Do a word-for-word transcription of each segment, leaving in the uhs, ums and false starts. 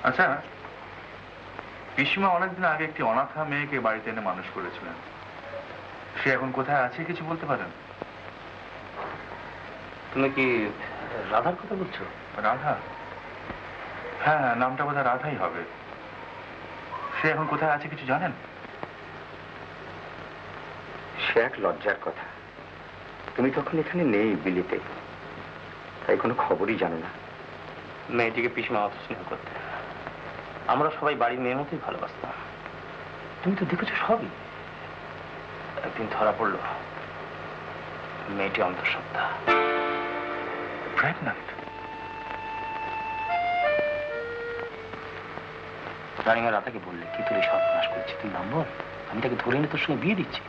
अच्छा पिसिमा अनेक दिन आगे एक अनाथा मेये के बाड़ीते एने मानुष करेछिलेन से एखन कोथाय आछे किछु बोलते पारेन तुमि कि राधार कथा बोलछो राधा हाँ नामटा बोधहय राधाई होबे से एखन कोथाय आछे किछु जानेन से एक लज्जार कथा तुमि तखन एखाने नेई बिलिते ताई कोनो खबरई जानो ना मेयेटिके पिसिमा अत स्नेह करते আমরা সবাই বাড়ির মেয়ের মতোই ভালোবাসতাম তুমি তো দেখেছো সবই একদিন ধরা পড়ল মেয়েটি অন্তঃসত্ত্বা প্রেগন্যান্ট রানীমা রাতাকে বললে কি তুই সর্বনাশ করছিস তুই নাম বল আমি তাকে ধরে নিয়ে তোর সঙ্গে বিয়ে দিচ্ছি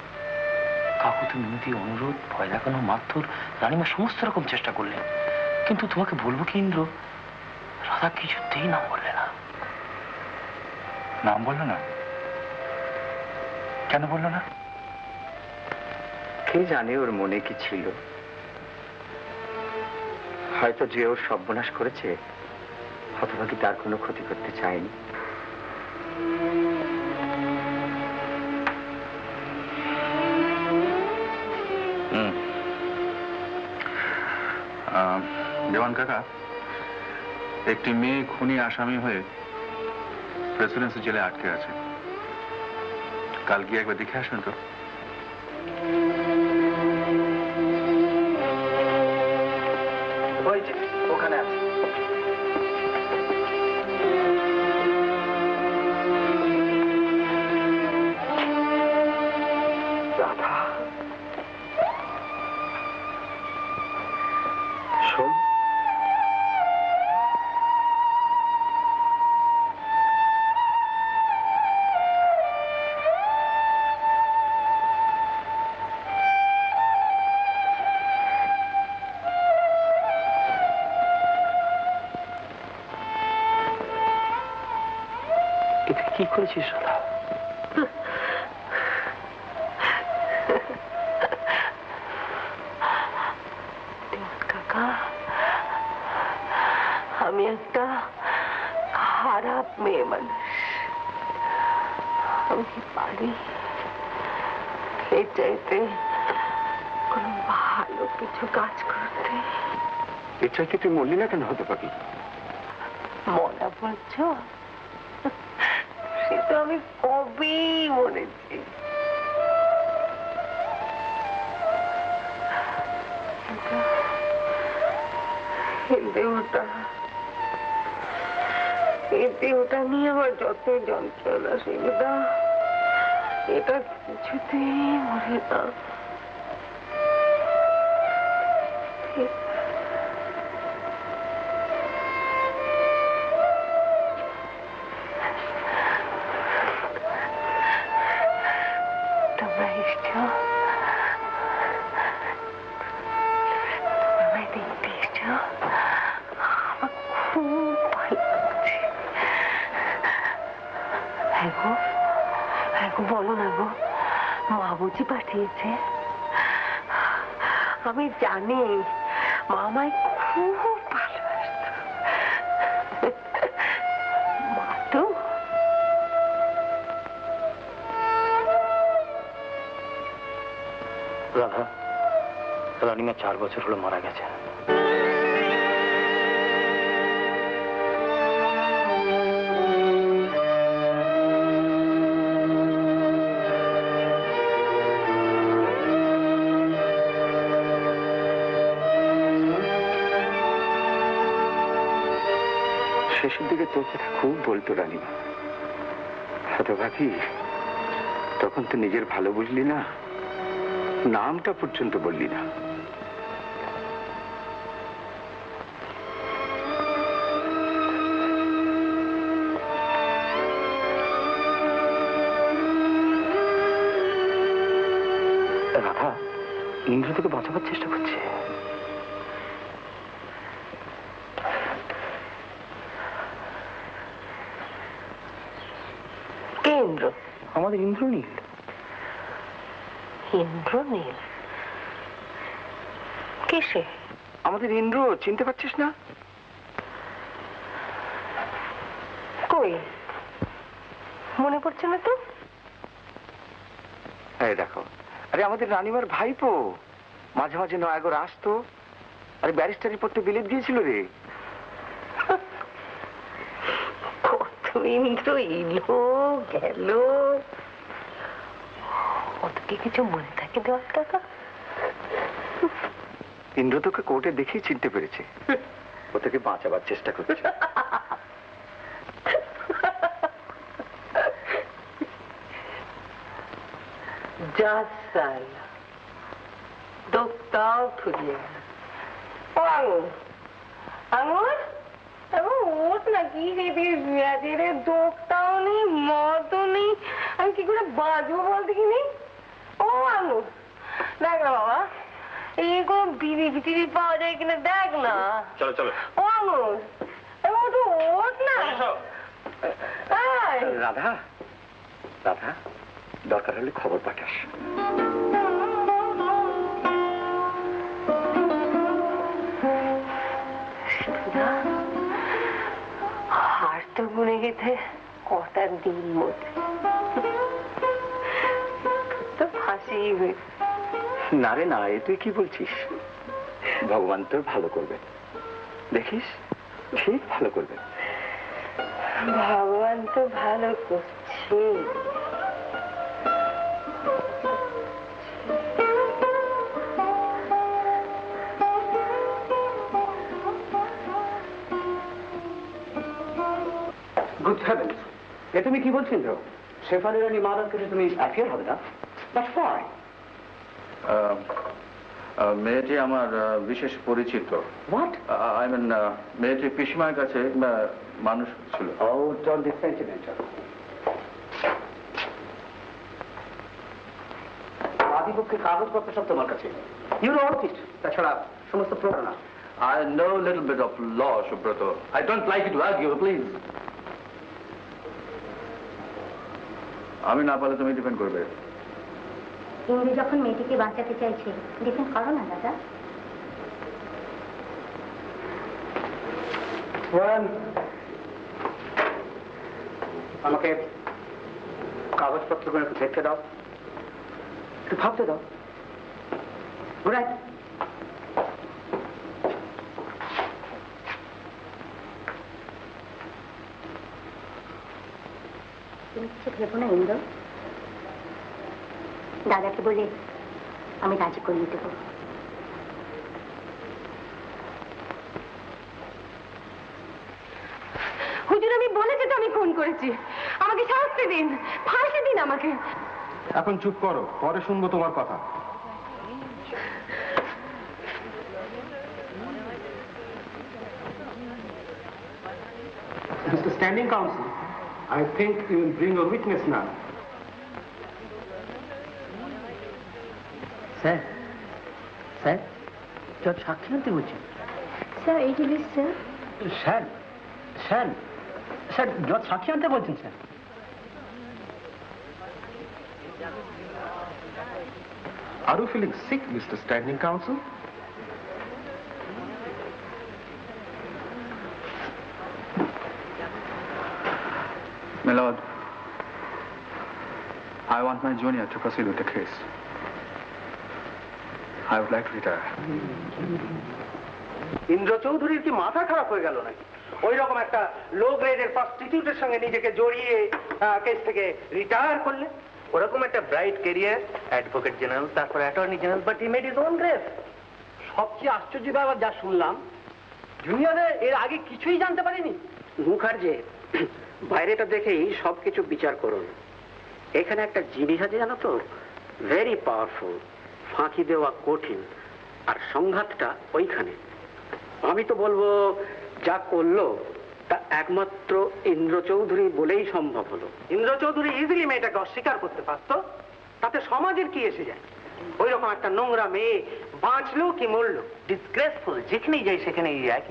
কাকু তুমি মিনতি অনুরোধ ভয় দেখানো মারধর রানীমা সমস্ত রকম চেষ্টা করলেন কিন্তু তোমাকে বলবো কি ইন্দ্র রাতা কিছুতেই নাম বললে না नाम बोलो ना क्या ना बोलो ना के जाने और मोने की छिलो हाय तो जे और सब बनाश करेछे अथवा कि तार कोनो क्षति करते चायनी हम्म देवान काका एक मेये खुनी आसामी हुए प्रेसिडेंसी जेले आटके आछे कल गিয়ে একবার দেখে আসুন তো ওই যে ওখানে আছে রাধা শোন মল্লিনা কেন হতে পারি মনে পড়ছো সে তো আমি কবি মনেছি দেউটা এই দেউটা নিয়ে আমার যত যন্ত্রণা সেটা এটা কিছুতেই মরে না चार बचर हलो मारा गया शेषर दिखे तो खूब बोलतो रानीमा हतभागी तखन तो निजेर भालो बुझली ना नामटा पर्यन्त बोलली ना ইন্দ্র তোকে বাঁচাবার চেষ্টা করছে। কে ইন্দ্র? আমাদের ইন্দ্রনীল। ইন্দ্রনীল কে সে? আমাদের ইন্দ্র, চিনতে পারছিস না? কই মনে পড়ছে না তো? এই দেখো, আরে আমাদের রানীমার ভাইপো, মাঝে মাঝে নয়াগড় আসতো, আরে ব্যারিস্টারি পড়তে বিলেত গিয়েছিল রে। কত ইন্দ্র এলো গেল, ওকে কিছু মনে থাকে দেওয়ার টাকা। ইন্দ্র তোকে কোর্টে দেখেই চিনতে পেরেছে, ও তোকে বাঁচাবার চেষ্টা করছে। পাওয়া যায় কিনা দেখ না। চলো চলো। ও আঙুর তো ওঠ না। রাধা রাধা, দরকার হলে খবর পাঠাস। হার তো গুনে গেছে কটা দিন মধ্যে, তো ফাঁসি হয়েছে। না রে না, এ তুই কি বলছিস? ভগবান তোর ভালো করবে, দেখিস ঠিক ভালো করবে। ভগবান তো ভালো করছে। গুড হেভেন্স, এ তুমি কি বলছো ইন্দ্র? শেফালি রানী মারার কাছে তুমি অ্যাপিয়ার হবে না? But why? মেয়েটি আমার বিশেষ পরিচিত। হোয়াট? আই মিন মেয়েটি পিসিমার কাছে মানুষ ছিল। ও ডোন্ট বি সেন্টিমেন্টাল। আদিপক্ষের কাগজপত্র সব তোমার কাছে। You know it. তাছাড়া সমস্ত প্রমাণ। I know little bit of law, Subrata. I don't like you to argue, please. আমি না পারলে তুমি ডিফেন্ড করবে। ইন্দ্র যখন মেয়েটিকে বাঁচাতে চাইছে, ডিফেন্ড করো না দাদা। আমাকে কাগজপত্রগুলো একটু দেখতে দাও, একটু ভাবতে দাও। ঘুরাই ভেবো না ইন্দ্র, দাদাকে বলে আমি রাজি করিয়ে দেব। হুজুর, আমি বলেছি তো আমি খুন করেছি, আমাকে শাস্তি দিন, ফাঁসি দিন আমাকে। এখন চুপ করো, পরে শুনবো তোমার কথা। Mister standing council, I think you will bring a witness now. Sir, sir, Judge Shakshant is here. Sir, it is sir. Sir, sir, sir, Judge Shakshant is here, sir. Are you feeling sick, Mister Standing Counsel? My lord, I want my junior to proceed with the case. I would like to retire. Indra চৌধুরীর কি মাথা খারাপ হয়ে গেল নাকি? ওই রকম একটা লো গ্রেডের প্রস্টিটিউটের সঙ্গে নিজেকে জড়িয়ে কেস থেকে রিটায়ার করলে। ওরকম একটা ব্রাইট ক্যারিয়ার, অ্যাডভোকেট জেনারেল, তারপর attorney general, but he made his own grave. সবচেয়ে আশ্চর্য ব্যাপার যা শুনলাম, জুনিয়রের এর আগে কিছুই জানতে পারিনি। মুখার্জি, বাইরেটা দেখেই সবকিছু বিচার করুন। এখানে একটা জিনিস আছে জানো তো, ভেরি পাওয়ারফুল, ফাঁকি দেওয়া কঠিন, আর সংঘাতটা ওইখানে। আমি তো বলবো যা করলো তা একমাত্র ইন্দ্র চৌধুরী বলেই সম্ভব হলো। ইন্দ্র চৌধুরী ইজিলি মেয়েটাকে অস্বীকার করতে পারতো, তাতে সমাজের কি এসে যায়? ওই রকম একটা নোংরা মেয়ে বাঁচলো কি মরলো, ডিসগ্রেসফুল, যেখানেই যাই সেখানেই যায়।